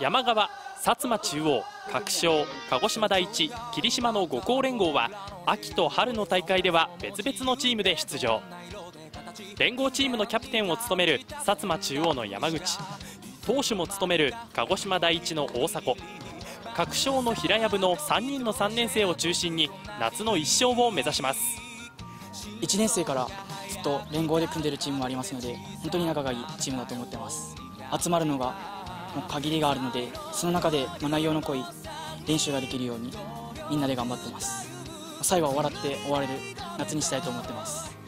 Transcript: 山川、薩摩中央、鶴商、鹿児島第一、霧島の5校連合は秋と春の大会では別々のチームで出場。連合チームのキャプテンを務める薩摩中央の山口、投手も務める鹿児島第一の大迫、鶴商の平藪の3人の3年生を中心に夏の1勝を目指します。1年生からずっと連合で組んでいるチームもありますので、本当に仲がいいチームだと思ってます。集まるのがもう限りがあるので、その中で内容の濃い練習ができるようにみんなで頑張ってます。最後は笑って終われる夏にしたいと思ってます。